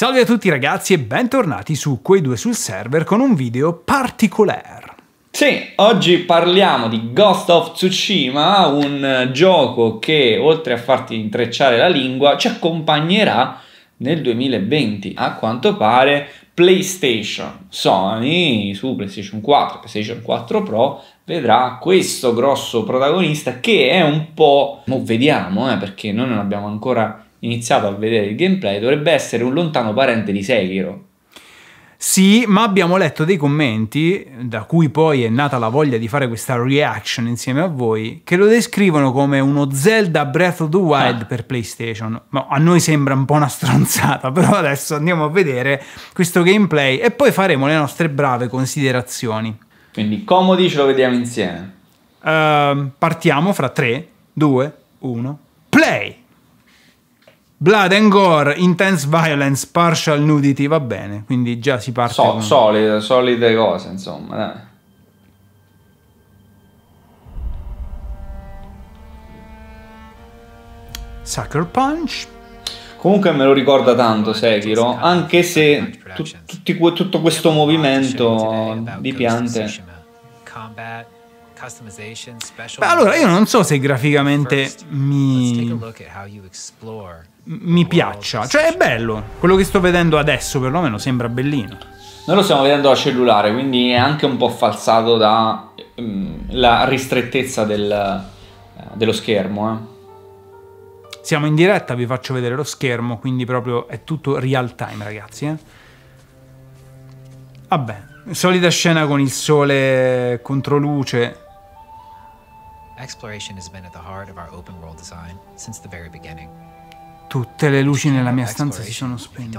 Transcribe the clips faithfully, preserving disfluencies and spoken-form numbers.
Salve a tutti ragazzi e bentornati su Queiduesulserver con un video particolare. Sì, oggi parliamo di Ghost of Tsushima, un gioco che oltre a farti intrecciare la lingua ci accompagnerà nel duemilaventi, a quanto pare PlayStation. Sony su PlayStation quattro, PlayStation quattro Pro vedrà questo grosso protagonista che è un po'... Mo vediamo, eh, perché noi non abbiamo ancora iniziato a vedere il gameplay, dovrebbe essere un lontano parente di Sekiro. Sì, ma abbiamo letto dei commenti, da cui poi è nata la voglia di fare questa reaction insieme a voi, che lo descrivono come uno Zelda Breath of the Wild ah. per PlayStation. Ma a noi sembra un po' una stronzata, però adesso andiamo a vedere questo gameplay e poi faremo le nostre brave considerazioni. Quindi comodi, ce lo vediamo insieme. Uh, partiamo fra tre, due, uno, play! Blood and gore, intense violence, partial nudity, va bene, quindi già si parte so, con... solide, solide cose, insomma, dai. Sucker Punch. Comunque me lo ricorda tanto Sekiro, anche se tu, tutti, tutto questo movimento di piante. Beh, allora io non so se graficamente mi... mi piaccia, cioè è bello, quello che sto vedendo adesso perlomeno sembra bellino. Noi lo stiamo vedendo da cellulare, quindi è anche un po' falsato da um, la ristrettezza del, uh, dello schermo, eh. Siamo in diretta, vi faccio vedere lo schermo, quindi proprio è tutto real time ragazzi, eh. Vabbè, solida scena con il sole contro luce. Tutte le luci nella mia stanza si sono spente.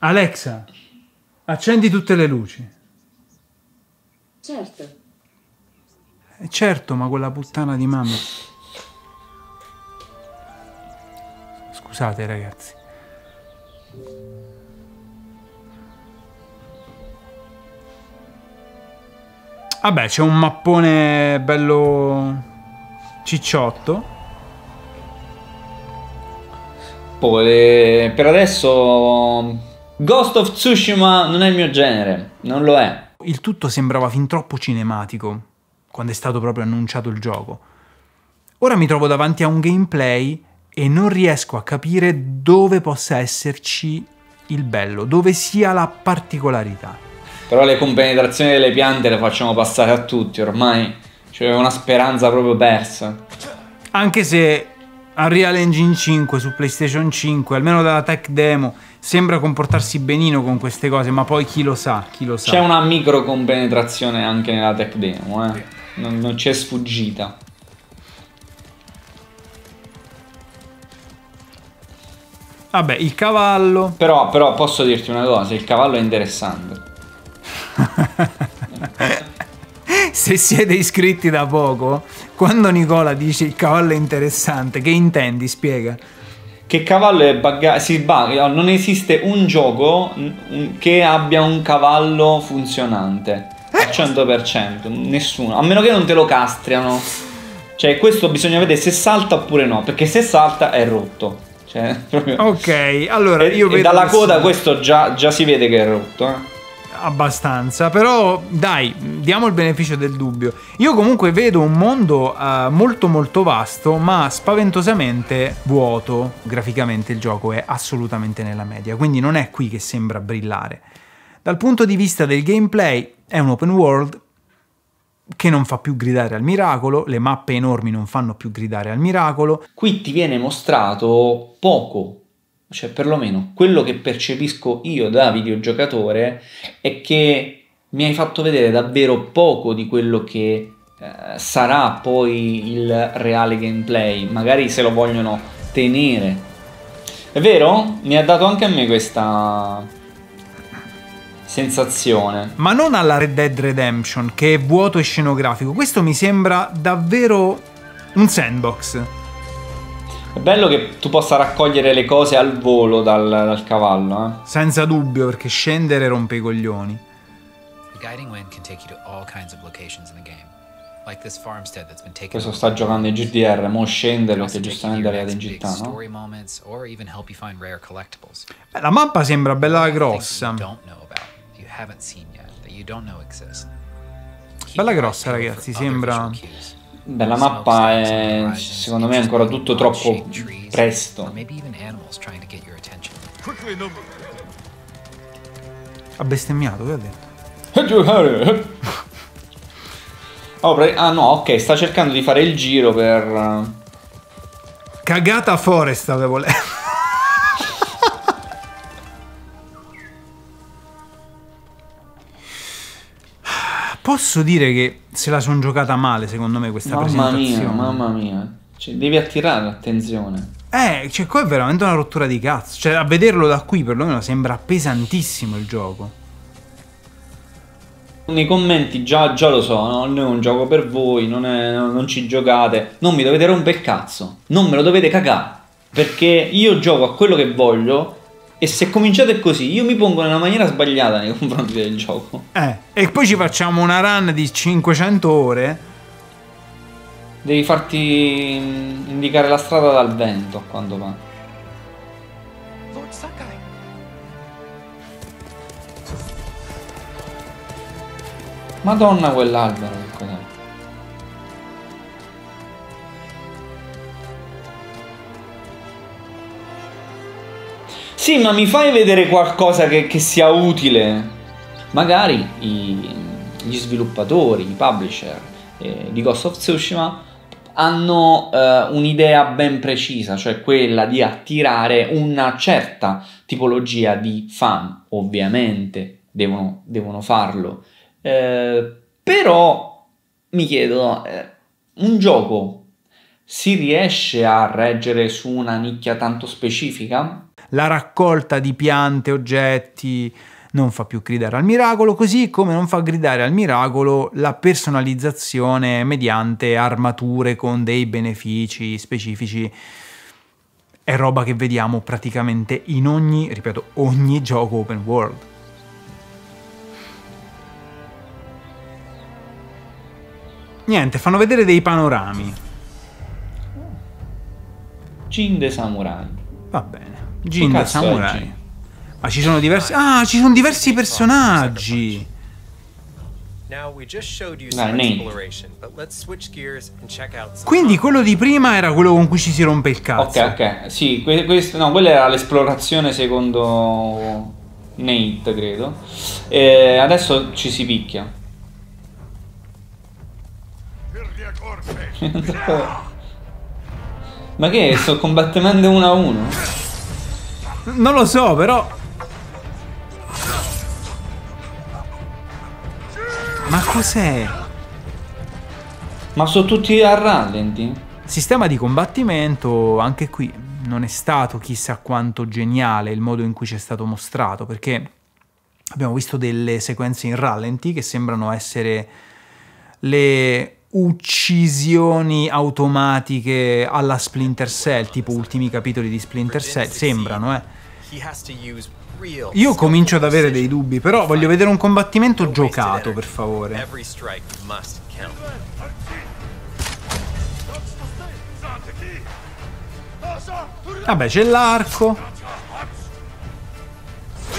Alexa, accendi tutte le luci. Certo. Certo, ma quella puttana di mamma. Scusate ragazzi. Vabbè, c'è un mappone bello cicciotto. Poi, per adesso Ghost of Tsushima non è il mio genere, non lo è. Il tutto sembrava fin troppo cinematico quando è stato proprio annunciato il gioco. Ora mi trovo davanti a un gameplay e non riesco a capire dove possa esserci il bello, dove sia la particolarità. Però le compenetrazioni delle piante le facciamo passare a tutti ormai, c'è una speranza proprio persa. Anche se Unreal Engine cinque su PlayStation cinque, almeno dalla tech demo, sembra comportarsi benino con queste cose, ma poi chi lo sa, chi lo sa. C'è una micro compenetrazione anche nella tech demo, eh? Non, non c'è sfuggita. Vabbè, il cavallo... Però, però posso dirti una cosa, il cavallo è interessante. Se siete iscritti da poco, quando Nicola dice il cavallo è interessante, che intendi? Spiega. Che cavallo è buggato, si bugga, non esiste un gioco che abbia un cavallo funzionante al cento per cento, nessuno, a meno che non te lo castriano. Cioè questo bisogna vedere se salta oppure no, perché se salta è rotto. Cioè, proprio... Ok, allora e, io e vedo dalla questo... coda questo già, già si vede che è rotto, eh. Abbastanza, però dai, diamo il beneficio del dubbio. Io comunque vedo un mondo uh, molto molto vasto, ma spaventosamente vuoto. Graficamente il gioco è assolutamente nella media, quindi non è qui che sembra brillare. Dal punto di vista del gameplay è un open world che non fa più gridare al miracolo, le mappe enormi non fanno più gridare al miracolo. Qui ti viene mostrato poco. Cioè, perlomeno, quello che percepisco io da videogiocatore è che mi hai fatto vedere davvero poco di quello che eh, sarà poi il reale gameplay. Magari se lo vogliono tenere. È vero? Mi ha dato anche a me questa sensazione. Ma non alla Red Dead Redemption, che è vuoto e scenografico. Questo mi sembra davvero un sandbox. È bello che tu possa raccogliere le cose al volo dal, dal cavallo, eh. Senza dubbio, perché scendere rompe i coglioni. Questo sta giocando in G D R, mo scende perché giustamente arriva in città, no? Beh, la mappa sembra bella grossa. Bella grossa, ragazzi, sembra... Beh, la mappa è, secondo me, ancora tutto troppo presto. Ha bestemmiato, che ha detto? Oh, ah no, ok, sta cercando di fare il giro per... Cagata foresta, avevo letto. Posso dire che se la sono giocata male, secondo me, questa mamma presentazione. Mamma mia, mamma mia. Cioè, devi attirare l'attenzione. Eh, cioè, qua è veramente una rottura di cazzo. Cioè, a vederlo da qui, perlomeno, sembra pesantissimo il gioco. Nei commenti già, già lo so, no? Non è un gioco per voi, non, è, non ci giocate. Non mi dovete rompere il cazzo, non me lo dovete cagare, perché io gioco a quello che voglio. E se cominciate così, io mi pongo nella maniera sbagliata nei confronti del gioco. Eh, e poi ci facciamo una run di cinquecento ore. Devi farti indicare la strada dal vento, a quanto va. Madonna, quell'albero, che cos'è? Sì, ma mi fai vedere qualcosa che, che sia utile. Magari i, gli sviluppatori, i publisher eh, di Ghost of Tsushima hanno eh, un'idea ben precisa, cioè quella di attirare una certa tipologia di fan. Ovviamente devono, devono farlo. Eh, però mi chiedo, eh, un gioco si riesce a reggere su una nicchia tanto specifica? La raccolta di piante, oggetti non fa più gridare al miracolo, così come non fa gridare al miracolo la personalizzazione mediante armature con dei benefici specifici. È roba che vediamo praticamente in ogni, ripeto, ogni gioco open world. Niente, fanno vedere dei panorami. Jin de Samurai. Va bene. Jin de Samurai. Ma ci sono diversi... Ah, ci sono diversi personaggi. Quindi quello di prima era quello con cui ci si rompe il cazzo. Ok, ok. Sì, questo, no, quella era l'esplorazione secondo Nate, credo. E adesso ci si picchia. Ma che è? Sto combattendo uno a uno? Non lo so, però. Ma cos'è? Ma sono tutti a rallenti? Sistema di combattimento, anche qui non è stato chissà quanto geniale il modo in cui ci è stato mostrato, perché abbiamo visto delle sequenze in rallenti che sembrano essere le uccisioni automatiche alla Splinter Cell, tipo ultimi capitoli di Splinter Cell, sembrano, eh. Io comincio ad avere dei dubbi, però voglio vedere un combattimento giocato, per favore. Vabbè, c'è l'arco.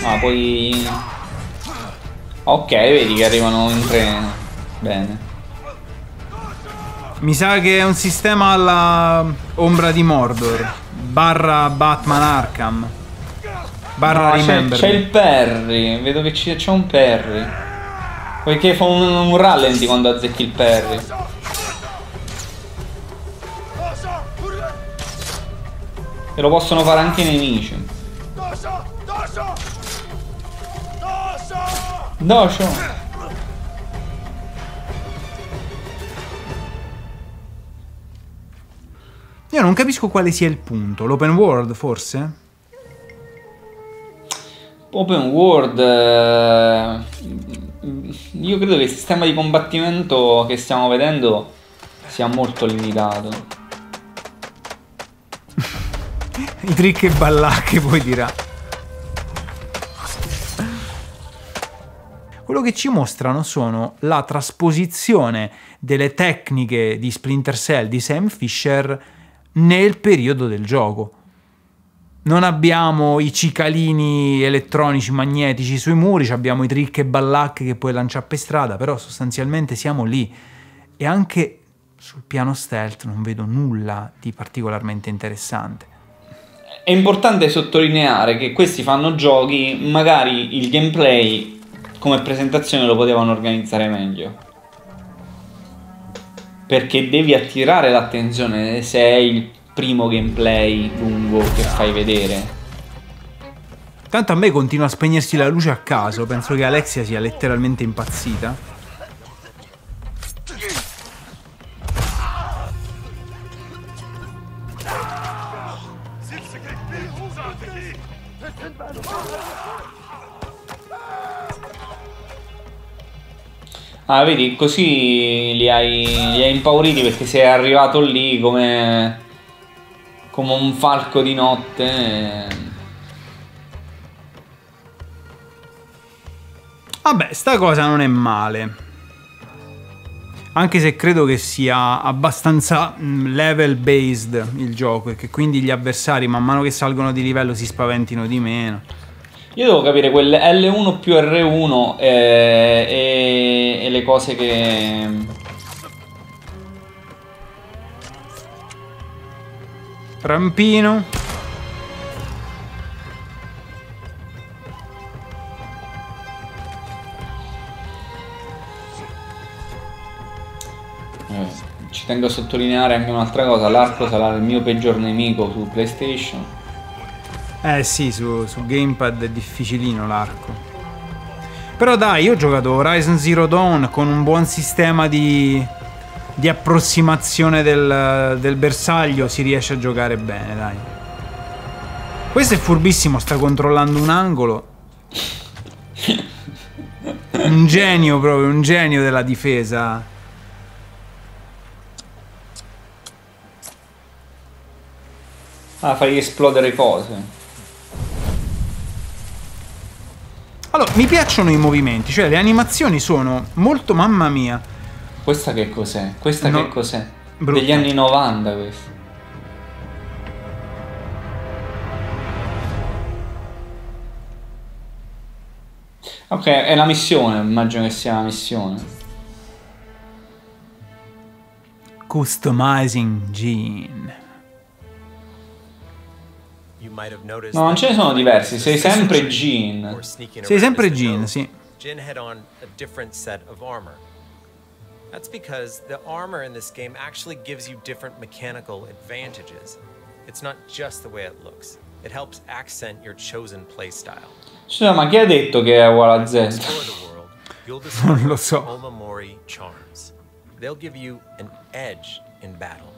Ah, poi... Ok, vedi che arrivano in treno. Bene. Mi sa che è un sistema alla Ombra di Mordor barra Batman Arkham barra no, Remember. C'è il Perry, vedo che c'è un Perry, poiché fa un, un rallenti quando azzecchi il Perry. E lo possono fare anche i nemici. Dosho. Io non capisco quale sia il punto. L'open world, forse? Open world... Eh, io credo che il sistema di combattimento che stiamo vedendo sia molto limitato. I trick e ballacche, poi dirà. quello che ci mostrano sono la trasposizione delle tecniche di Splinter Cell di Sam Fisher nel periodo del gioco. Non abbiamo i cicalini elettronici magnetici sui muri, abbiamo i trick e ballacche che puoi lanciare per strada, però sostanzialmente siamo lì. E anche sul piano stealth non vedo nulla di particolarmente interessante. È importante sottolineare che questi fanno giochi, magari il gameplay come presentazione lo potevano organizzare meglio, perché devi attirare l'attenzione se è il primo gameplay lungo che fai vedere. Tanto a me continua a spegnersi la luce a caso, penso che Alexia sia letteralmente impazzita. Ah, vedi, così li hai, li hai impauriti, perché sei arrivato lì come, come un falco di notte. Vabbè, sta cosa non è male, anche se credo che sia abbastanza level based il gioco, e che quindi gli avversari man mano che salgono di livello si spaventino di meno. Io devo capire quelle L uno più R uno eh, e, e le cose che... Rampino. Eh, ci tengo a sottolineare anche un'altra cosa, l'arco sarà il mio peggior nemico su PlayStation. Eh sì, su, su Gamepad è difficilino l'arco. Però dai, io ho giocato Horizon Zero Dawn con un buon sistema di, di approssimazione del, del bersaglio, si riesce a giocare bene, dai. Questo è furbissimo, sta controllando un angolo. Un genio proprio, un genio della difesa. Ah, fai esplodere cose. Allora, mi piacciono i movimenti, cioè le animazioni sono molto mamma mia. Questa che cos'è? Questa no, che cos'è? Degli anni novanta questa. Ok, è la missione, immagino che sia la missione. Customizing Gene. No, non ce ne sono diversi, sei sempre Gene. Sei sempre Gene, sì. Gene had on a different set of armor. That's because the armor in this game actually gives you different mechanical advantages. It's not just the way it looks. It helps accent your chosen playstyle. Scusa, ma chi ha detto che è uguale a Z? Non lo so. They'll give you an edge in battle.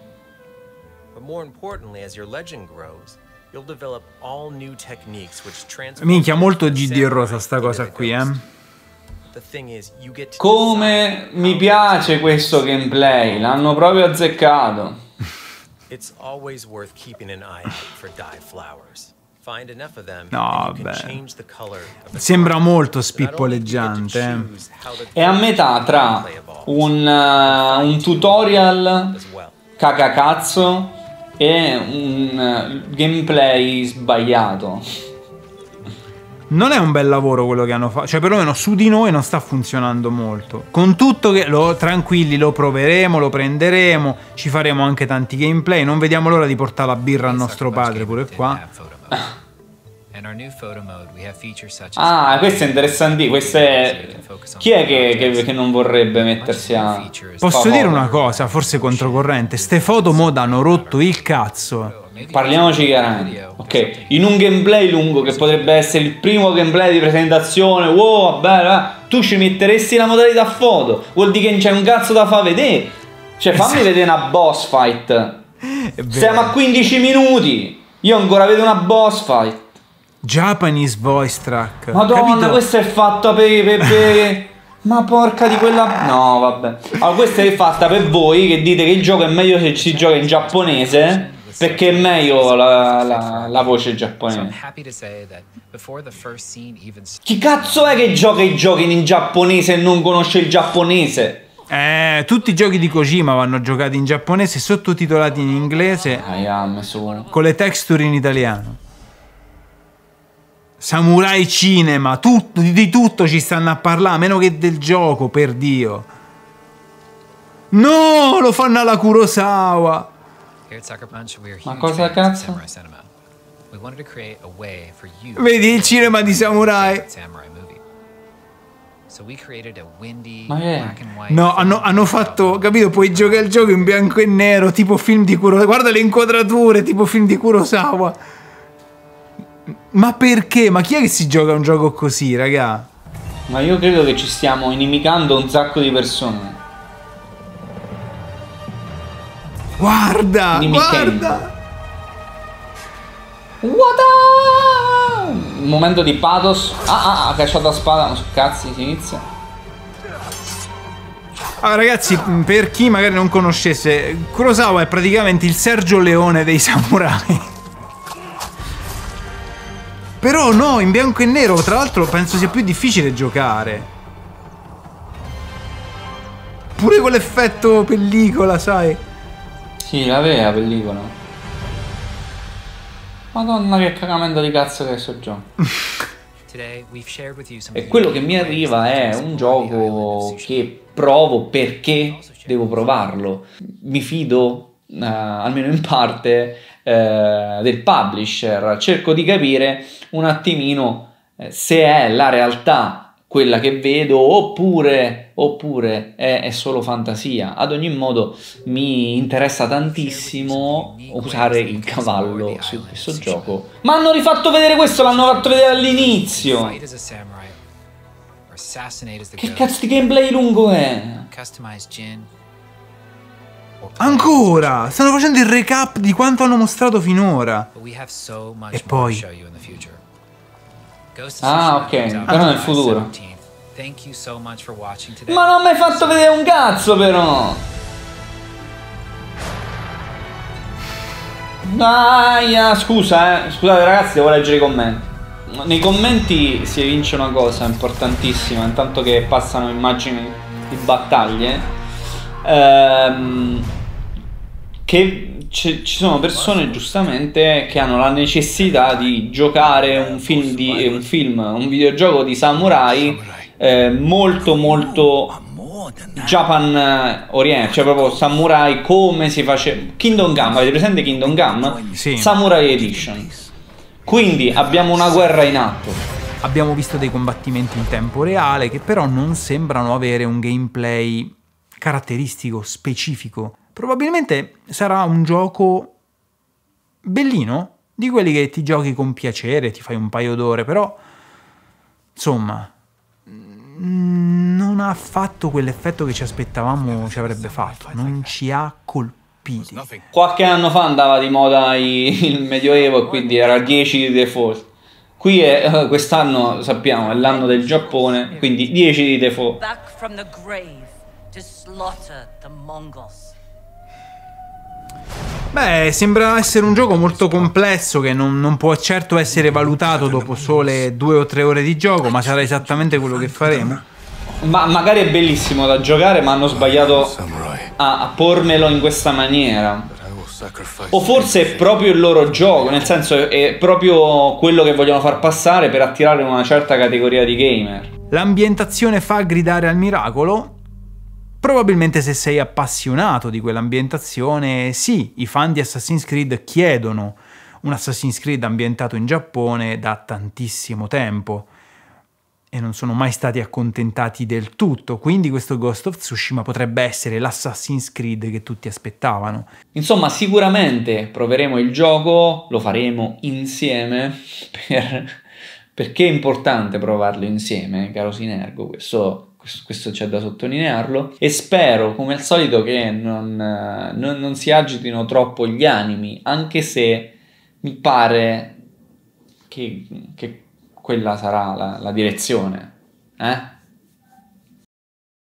But more importantly, as your legend grows, minchia, molto G D rosa sta cosa qui, eh. Come mi piace questo gameplay, l'hanno proprio azzeccato. No, beh. Sembra molto spippoleggiante. È a metà tra un, uh, un tutorial cacacazzo è un gameplay sbagliato. Non è un bel lavoro quello che hanno fatto, cioè perlomeno su di noi non sta funzionando molto. Con tutto che lo, tranquilli, lo proveremo, lo prenderemo, ci faremo anche tanti gameplay, non vediamo l'ora di portare la birra al nostro padre pure qua. Ah, questo è interessante, questo è... Chi è che, che, che non vorrebbe mettersi a... Posso dire una cosa, forse controcorrente, ste foto mod hanno rotto il cazzo. Parliamoci chiaramente. Ok, in un gameplay lungo che potrebbe essere il primo gameplay di presentazione, wow, vabbè, vabbè, tu ci metteresti la modalità foto, vuol dire che non c'è un cazzo da far vedere. Cioè fammi vedere una boss fight. Siamo a quindici minuti, io ancora vedo una boss fight. Japanese voice track. Madonna, capito? Questo è fatta per, per, per... Ma porca di quella... No, vabbè. Allora, questa è fatta per voi che dite che il gioco è meglio se si gioca in giapponese. perché è meglio la, la, la voce giapponese. Chi cazzo è che gioca i giochi in giapponese e non conosce il giapponese? Eh, tutti i giochi di Kojima vanno giocati in giapponese, sottotitolati in inglese, con le texture in italiano. Samurai cinema, tutto, di tutto ci stanno a parlare, meno che del gioco, per Dio. No, lo fanno alla Kurosawa. Ma cosa cazzo? Vedi il cinema di samurai. Ma è... No, hanno, hanno fatto, capito, puoi giocare il gioco in bianco e nero, tipo film di Kurosawa. Guarda le inquadrature, tipo film di Kurosawa. Ma perché? Ma chi è che si gioca un gioco così, raga? Ma io credo che ci stiamo inimicando un sacco di persone. Guarda, inimicando. Guarda! What up? Un momento di pathos. Ah, ah, ha cacciato la spada. Cazzi, si inizia. Ah, ragazzi, per chi magari non conoscesse, Kurosawa è praticamente il Sergio Leone dei samurai. Però no, in bianco e nero, tra l'altro penso sia più difficile giocare. Pure quell'effetto pellicola, sai? Sì, la vera pellicola. Madonna che cagamento di cazzo che è sto gioco. E quello che mi arriva è un gioco che provo perché devo provarlo. Mi fido, uh, almeno in parte, uh, del publisher. Cerco di capire un attimino se è la realtà quella che vedo oppure, oppure è, è solo fantasia. Ad ogni modo mi interessa tantissimo usare il cavallo su questo gioco. Ma hanno rifatto vedere questo, l'hanno fatto vedere all'inizio. Che cazzo di gameplay lungo è? Ancora! Stanno facendo il recap di quanto hanno mostrato finora. E poi... Ah, ok, però nel futuro. Ma non mi hai fatto vedere un cazzo però. Dai, scusa eh. Scusate ragazzi, devo leggere i commenti. Nei commenti si evince una cosa importantissima. Intanto che passano immagini di battaglie, ehm, che ci sono persone giustamente che hanno la necessità di giocare un film, di, un, film un videogioco di samurai eh, molto molto Japan Oriente, cioè proprio samurai come si faceva Kingdom Come, avete presente Kingdom Come? Sì. Samurai Edition. Quindi abbiamo una guerra in atto. Abbiamo visto dei combattimenti in tempo reale che però non sembrano avere un gameplay caratteristico specifico. Probabilmente sarà un gioco bellino, di quelli che ti giochi con piacere, ti fai un paio d'ore, però insomma non ha fatto quell'effetto che ci aspettavamo ci avrebbe fatto, non ci ha colpiti. Qualche anno fa andava di moda il Medioevo e quindi era dieci di default. Qui è, quest'anno sappiamo, è l'anno del Giappone, quindi dieci di default. Beh, sembra essere un gioco molto complesso che non, non può certo essere valutato dopo sole due o tre ore di gioco, ma sarà esattamente quello che faremo. Ma magari è bellissimo da giocare, ma hanno sbagliato a, a pormelo in questa maniera. O forse è proprio il loro gioco, nel senso è proprio quello che vogliono far passare per attirare una certa categoria di gamer. L'ambientazione fa gridare al miracolo. Probabilmente se sei appassionato di quell'ambientazione, sì, i fan di Assassin's Creed chiedono un Assassin's Creed ambientato in Giappone da tantissimo tempo e non sono mai stati accontentati del tutto, quindi questo Ghost of Tsushima potrebbe essere l'Assassin's Creed che tutti aspettavano. Insomma, sicuramente proveremo il gioco, lo faremo insieme, per... perché è importante provarlo insieme, caro Synergo, questo... Questo c'è da sottolinearlo. E spero, come al solito, che non, non, non si agitino troppo gli animi, anche se mi pare che, che quella sarà la, la direzione. Eh?